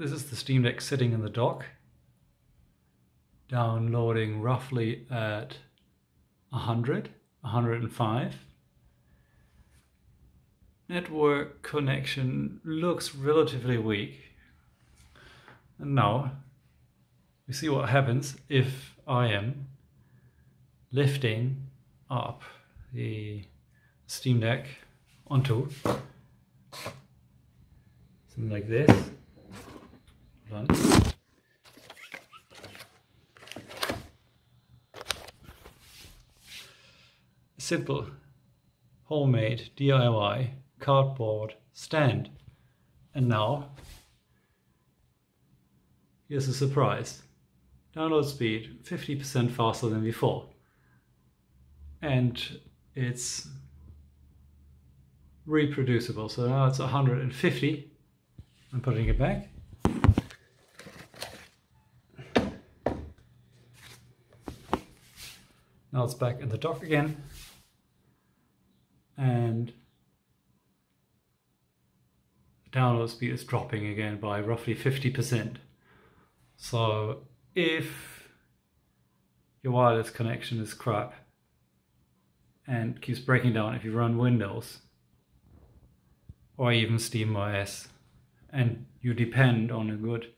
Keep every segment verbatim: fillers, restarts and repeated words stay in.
This is the Steam Deck sitting in the dock, downloading roughly at one hundred, one hundred five. Network connection looks relatively weak. And now we see what happens if I am lifting up the Steam Deck onto something like this. Hold on. Simple, homemade, D I Y, cardboard stand. And now, here's a surprise. Download speed, fifty percent faster than before. And it's reproducible. So now it's one hundred fifty. I'm putting it back. Now it's back in the dock again. And the download speed is dropping again by roughly fifty percent. So if your wireless connection is crap and keeps breaking down if you run Windows or even SteamOS, and you depend on a good,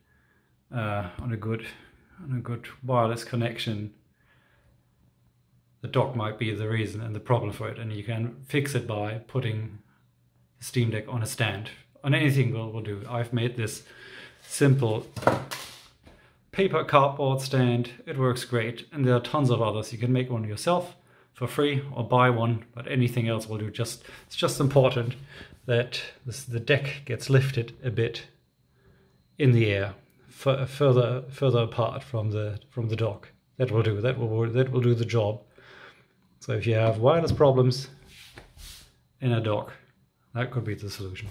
uh, on a good, on a good wireless connection, the dock might be the reason and the problem for it, and you can fix it by putting the Steam Deck on a stand. On anything will will do. I've made this simple paper cardboard stand. It works great, and there are tons of others. You can make one yourself for free or buy one, but anything else will do. Just it's just important that this, the deck gets lifted a bit in the air, for, further further apart from the from the dock. That will do. That will that will do the job. So if you have wireless problems in a dock, that could be the solution.